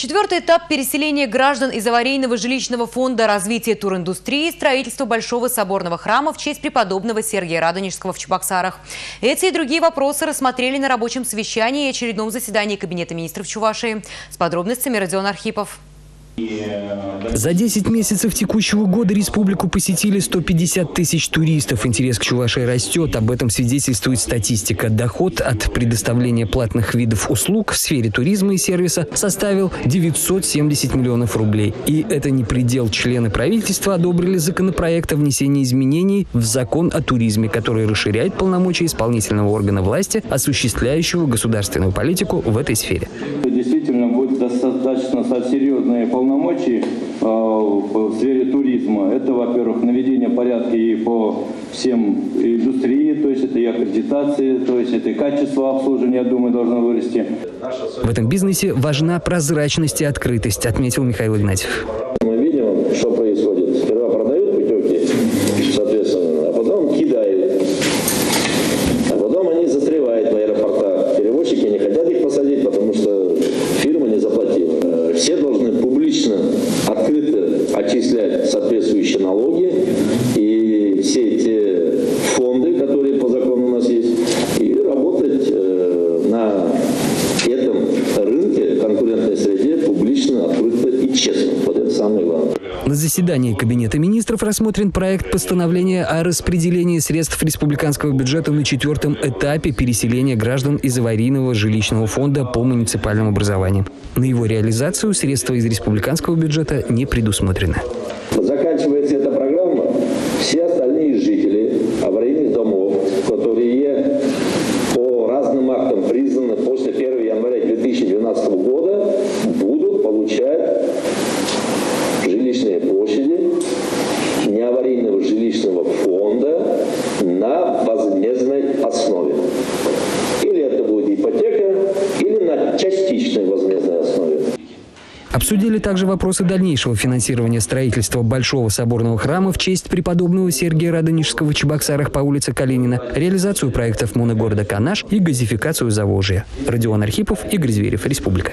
Четвертый этап переселения граждан из аварийного жилищного фонда развития туриндустрии – строительство Большого Соборного храма в честь преподобного Сергия Радонежского в Чебоксарах. Эти и другие вопросы рассмотрели на рабочем совещании и очередном заседании Кабинета министров Чувашии. С подробностями Родион Архипов. За 10 месяцев текущего года республику посетили 150 тысяч туристов. Интерес к Чувашии растет. Об этом свидетельствует статистика. Доход от предоставления платных видов услуг в сфере туризма и сервиса составил 970 миллионов рублей. И это не предел. Члены правительства одобрили законопроект о внесении изменений в закон о туризме, который расширяет полномочия исполнительного органа власти, осуществляющего государственную политику в этой сфере. Действительно, будет достаточно серьезные полномочия в сфере туризма. Это, во-первых, наведение порядка и по всем индустрии, то есть это и аккредитации, то есть это и качество обслуживания, я думаю, должно вырасти. В этом бизнесе важна прозрачность и открытость, отметил Михаил Игнатьев. Мы видим, что происходит. Сперва продают путевки, соответственно, а потом кидают. А потом они застревают на аэропортах. Перевозчики не хотят их посадить, потому что фирма не заплатила. Все должны публично, открыто отчислять соответствующие налоги и все эти фонды, которые по закону у нас есть, и работать на этом рынке, конкурентной среде, публично, открыто и честно. Вот это самое главное. На заседании Кабинета министров рассмотрен проект постановления о распределении средств республиканского бюджета на четвертом этапе переселения граждан из аварийного жилищного фонда по муниципальному образованию. На его реализацию средства из республиканского бюджета не предусмотрены. Заканчивается эта программа. Все остальные жители аварийных домов, которые по разным актам признаны после 1 января 2012 года, будут получать жилищные площади неаварийного жилищного фонда на возмездной основе. Или это будет ипотека, или на частичной возмездной основе. Обсудили также вопросы дальнейшего финансирования строительства Большого Соборного храма в честь преподобного Сергия Радонежского в Чебоксарах по улице Калинина, реализацию проектов моногорода Канаш и газификацию Заволжья. Родион Архипов и Гризверев, Республика.